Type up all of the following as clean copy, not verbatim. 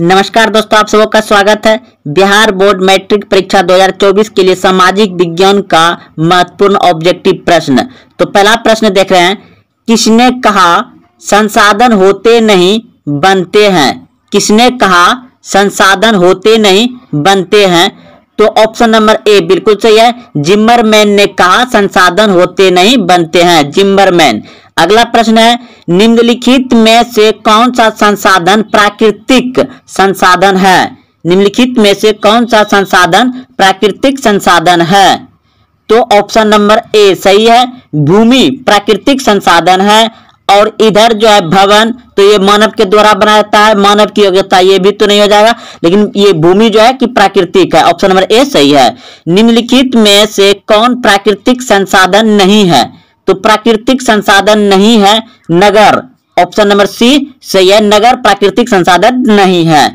नमस्कार दोस्तों, आप सबों का स्वागत है। बिहार बोर्ड मैट्रिक परीक्षा 2024 के लिए सामाजिक विज्ञान का महत्वपूर्ण ऑब्जेक्टिव प्रश्न। तो पहला प्रश्न देख रहे हैं, किसने कहा संसाधन होते नहीं बनते हैं? किसने कहा संसाधन होते नहीं बनते हैं? तो ऑप्शन नंबर ए बिल्कुल सही है, जिम्मरमैन ने कहा संसाधन होते नहीं बनते हैं, जिम्मरमैन। अगला प्रश्न है, निम्नलिखित में से कौन सा संसाधन प्राकृतिक संसाधन है? निम्नलिखित में से कौन सा संसाधन प्राकृतिक संसाधन है? तो ऑप्शन नंबर ए सही है, भूमि प्राकृतिक संसाधन है। और इधर जो है भवन, तो ये मानव के द्वारा बनाया जाता है, मानव की योग्यता ये भी तो नहीं हो जाएगा, लेकिन ये भूमि जो है कि प्राकृतिक है, ऑप्शन नंबर ए सही है। निम्नलिखित में से कौन प्राकृतिक संसाधन नहीं है? तो प्राकृतिक संसाधन नहीं है नगर, ऑप्शन नंबर सी सही है, नगर प्राकृतिक संसाधन नहीं है।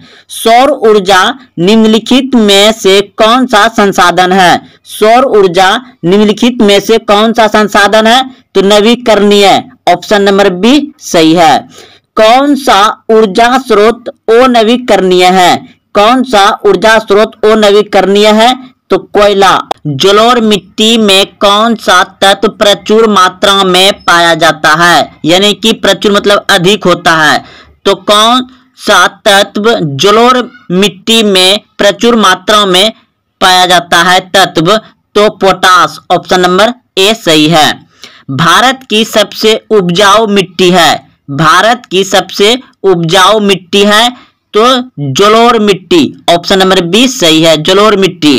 सौर ऊर्जा निम्नलिखित में से कौन सा संसाधन है? सौर ऊर्जा निम्नलिखित में से कौन सा संसाधन है? तो नवीकरणीय, ऑप्शन नंबर बी सही है। कौन सा ऊर्जा स्रोत अनवीकरणीय है? कौन सा ऊर्जा स्रोत अनवीकरणीय है? तो कोयला। जलोढ़ मिट्टी में कौन सा तत्व प्रचुर मात्रा में पाया जाता है? यानी कि प्रचुर मतलब अधिक होता है। तो कौन सा तत्व जलोढ़ मिट्टी में प्रचुर मात्रा में पाया जाता है तत्व? तो पोटास, ऑप्शन नंबर ए सही है। भारत की सबसे उपजाऊ मिट्टी है? भारत की सबसे उपजाऊ मिट्टी है? तो जलोढ़ मिट्टी, ऑप्शन नंबर बी सही है, जलोढ़ मिट्टी।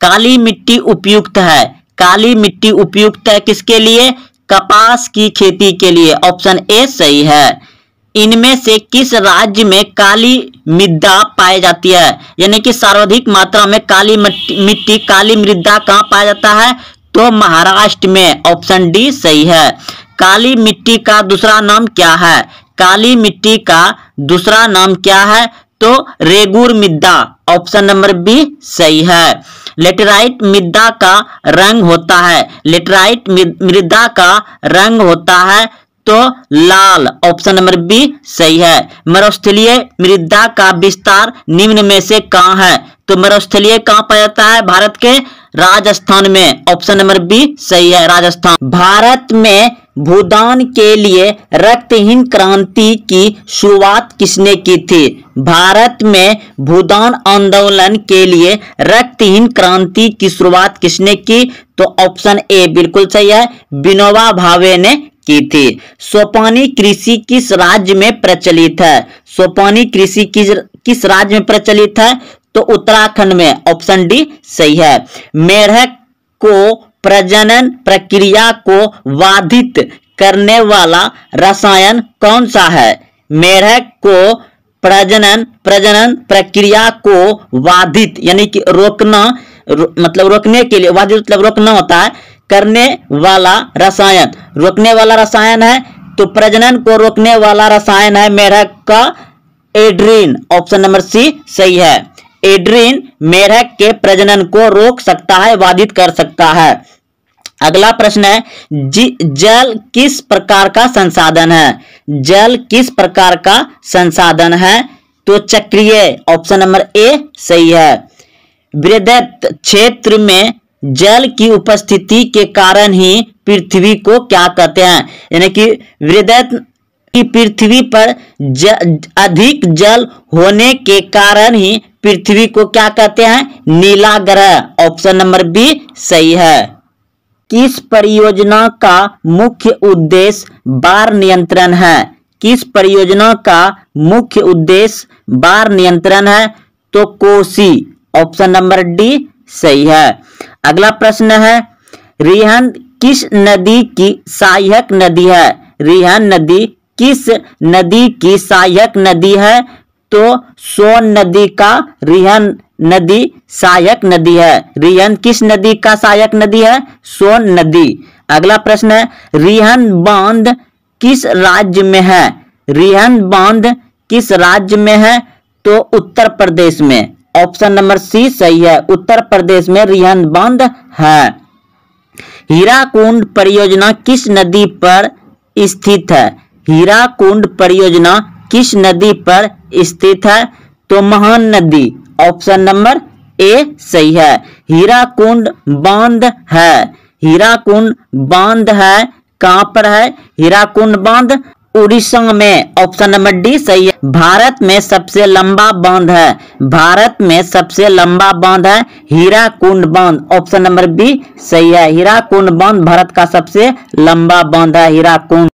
काली मिट्टी उपयुक्त है? काली मिट्टी उपयुक्त है किसके लिए? कपास की खेती के लिए, ऑप्शन ए सही है। इनमें से किस राज्य में काली मृदा पाई जाती है? यानी कि सर्वाधिक मात्रा में काली मिट्टी, काली मृदा कहाँ पाया जाता है? तो महाराष्ट्र में, ऑप्शन डी सही है। काली मिट्टी का दूसरा नाम क्या है? काली मिट्टी का दूसरा नाम क्या है? तो रेगुर मृदा, ऑप्शन नंबर बी सही है। लेटेराइट मृदा का रंग होता है? लेटेराइट मृदा का रंग होता है तो लाल, ऑप्शन नंबर बी सही है। मरुस्थलीय मृदा का विस्तार निम्न में से कहाँ है? तो मरुस्थलीय कहाँ पाया जाता है? भारत के राजस्थान में, ऑप्शन नंबर बी सही है, राजस्थान। भारत में भूदान के लिए रक्तहीन क्रांति की शुरुआत किसने की थी? भारत में भूदान आंदोलन के लिए रक्तहीन क्रांति की शुरुआत किसने की? तो ऑप्शन ए बिल्कुल सही है, विनोबा भावे ने की थी। सोपानी कृषि किस राज्य में प्रचलित है? सोपानी कृषि किस राज्य में प्रचलित है? तो उत्तराखंड में, ऑप्शन डी सही है। मेढक को प्रजनन प्रक्रिया को बाधित करने वाला रसायन कौन सा है? मेढक को प्रजनन प्रक्रिया को बाधित यानी कि रोकना, मतलब रोकने के लिए, बाधित मतलब रोकना होता है, करने वाला रसायन रोकने वाला रसायन है। तो प्रजनन को रोकने वाला रसायन है मेढक का एड्रीन, ऑप्शन नंबर सी सही है। एड्रीन मेढक के प्रजनन को रोक सकता है, बाधित कर सकता है। अगला प्रश्न है, जल किस प्रकार का संसाधन है? जल किस प्रकार का संसाधन है? तो चक्रीय, ऑप्शन नंबर ए सही है। वृहद क्षेत्र में जल की उपस्थिति के कारण ही पृथ्वी को क्या कहते हैं? यानी कि वृहद की पृथ्वी पर अधिक जल होने के कारण ही पृथ्वी को क्या कहते हैं? नीला ग्रह, ऑप्शन नंबर बी सही है। किस परियोजना का मुख्य उद्देश्य बाढ़ नियंत्रण है? किस परियोजना का मुख्य उद्देश्य बाढ़ नियंत्रण है? तो कोसी, ऑप्शन नंबर डी सही है। अगला प्रश्न है, रिहन किस नदी की सहायक नदी है? रिहन नदी किस नदी की सहायक नदी है? तो सोन नदी का रिहन नदी सहायक नदी है। रिहन किस नदी का सहायक नदी है? सोन नदी। अगला प्रश्न है, रिहन बांध किस राज्य में है? रिहन बांध किस राज्य में है? तो उत्तर प्रदेश में, ऑप्शन नंबर सी सही है, उत्तर प्रदेश में रिहन बांध है। हीराकुंड परियोजना किस नदी पर स्थित है? हीराकुंड परियोजना किस नदी पर स्थित है? तो महान नदी ऑप्शन नंबर ए सही है। हीराकुंड बांध है, हीराकुंड बांध है कहां पर है? हीराकुंड बांध उड़ीसा में, ऑप्शन नंबर डी सही है। भारत में सबसे लंबा बांध है, भारत में सबसे लंबा बांध है हीराकुंड बांध, ऑप्शन नंबर बी सही है। हीराकुंड बांध भारत का सबसे लंबा बांध है हीराकुंड।